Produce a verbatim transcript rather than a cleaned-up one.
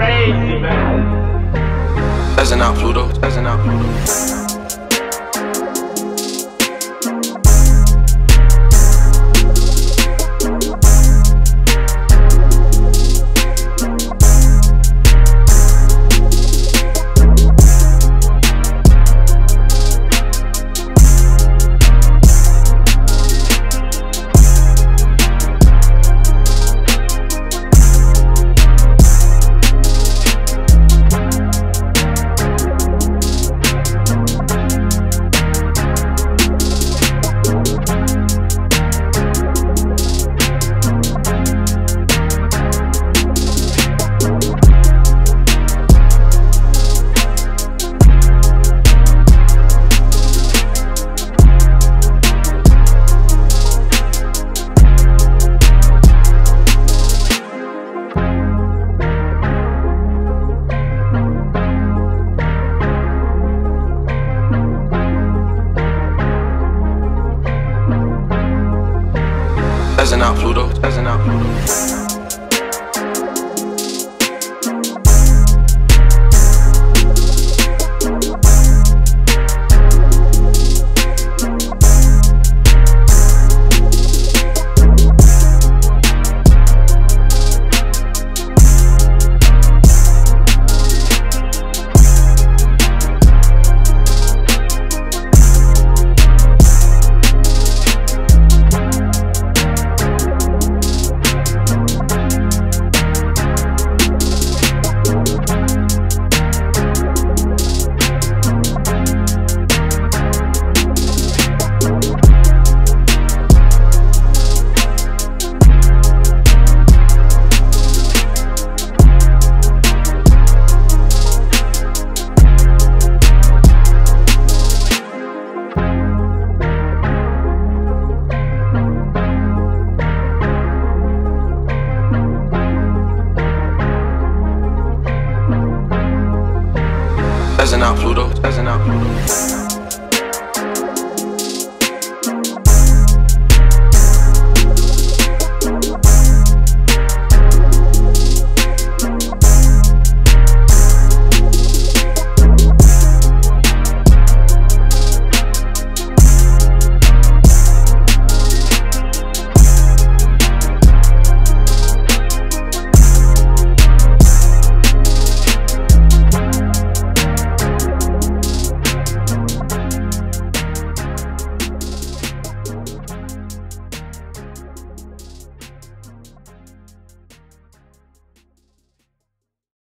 crazy, man. As in out Pluto, as in out Pluto. As in out Pluto, as in out Pluto.